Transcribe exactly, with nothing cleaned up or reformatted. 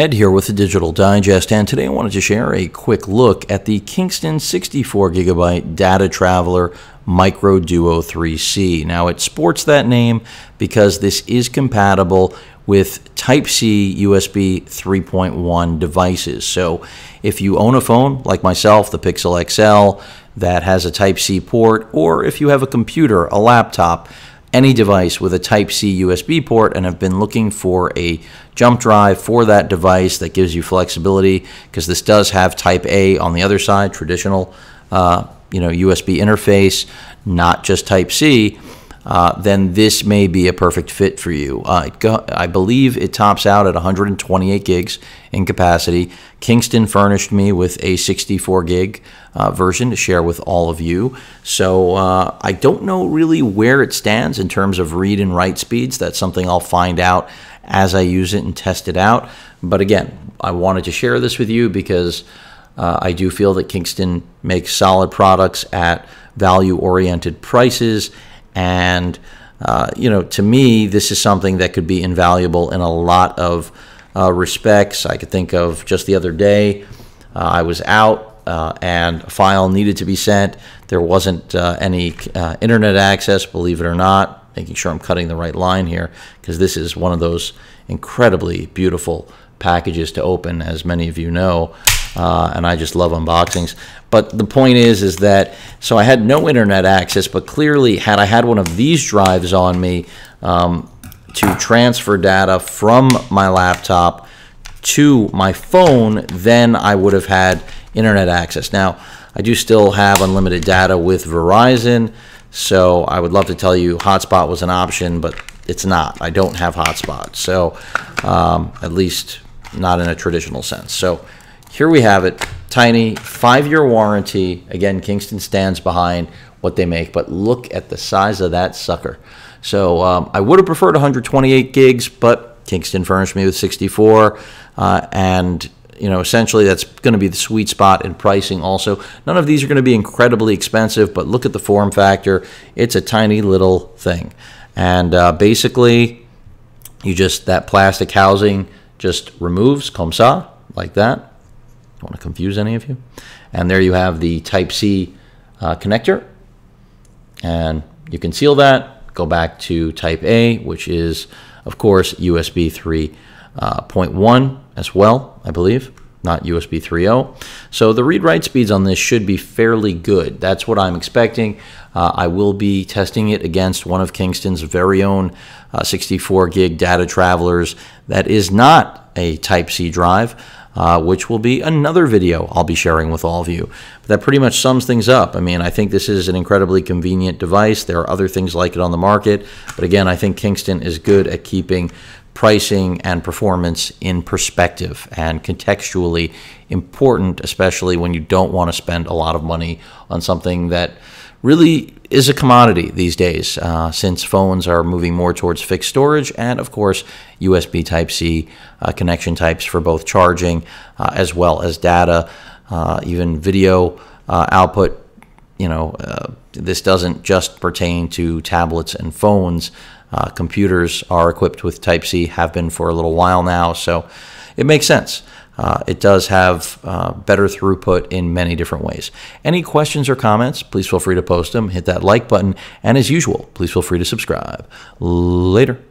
Ed here with the Digital Digest, and today I wanted to share a quick look at the Kingston sixty-four gigabyte Data Traveler Micro Duo three C. Now it sports that name because this is compatible with Type-C U S B three point one devices. So if you own a phone like myself, the Pixel X L, that has a Type-C port, or if you have a computer, a laptop, any device with a Type-C U S B port and have been looking for a jump drive for that device that gives you flexibility, because this does have Type-A on the other side, traditional uh, you know, U S B interface, not just Type-C, uh, then this may be a perfect fit for you. Uh, it go, I believe it tops out at one hundred twenty-eight gigs in capacity. Kingston furnished me with a sixty-four gig uh, version to share with all of you. So uh, I don't know really where it stands in terms of read and write speeds. That's something I'll find out as I use it and test it out. But again, I wanted to share this with you because uh, I do feel that Kingston makes solid products at value-oriented prices. And, uh, you know, to me, this is something that could be invaluable in a lot of Uh, respects. I could think of just the other day, uh, I was out uh, and a file needed to be sent. There wasn't uh, any uh, internet access, believe it or not, making sure I'm cutting the right line here, because this is one of those incredibly beautiful packages to open, as many of you know, uh, and I just love unboxings. But the point is, is that, so I had no internet access, but clearly had I had one of these drives on me, um, to transfer data from my laptop to my phone, then I would have had internet access. Now, I do still have unlimited data with Verizon, so I would love to tell you hotspot was an option, but it's not. I don't have hotspot, so um, at least not in a traditional sense. So here we have it, tiny five-year warranty. Again, Kingston stands behind what they make, but look at the size of that sucker. So um, I would have preferred one hundred twenty-eight gigs, but Kingston furnished me with sixty-four, uh, and you know, essentially that's going to be the sweet spot in pricing. Also, none of these are going to be incredibly expensive, but look at the form factor. It's a tiny little thing, and uh, basically, you just that plastic housing just removes comme ça, like that. Don't want to confuse any of you. And there you have the Type-C uh, connector, and you can seal that. Go back to Type-A, which is, of course, U S B three point one uh, as well, I believe, not U S B three point oh. So the read-write speeds on this should be fairly good. That's what I'm expecting. Uh, I will be testing it against one of Kingston's very own uh, sixty-four gig data travelers that is not a Type-C drive, uh, which will be another video I'll be sharing with all of you. But that pretty much sums things up. I mean, I think this is an incredibly convenient device. There are other things like it on the market. But again, I think Kingston is good at keeping pricing and performance in perspective and contextually important, especially when you don't want to spend a lot of money on something that really is a commodity these days, uh, since phones are moving more towards fixed storage and, of course, U S B Type-C uh, connection types for both charging uh, as well as data, uh, even video uh, output. You know, uh, this doesn't just pertain to tablets and phones. Uh, computers are equipped with Type-C, have been for a little while now, so it makes sense. Uh, it does have uh, better throughput in many different ways. Any questions or comments, please feel free to post them. Hit that like button. And as usual, please feel free to subscribe. Later.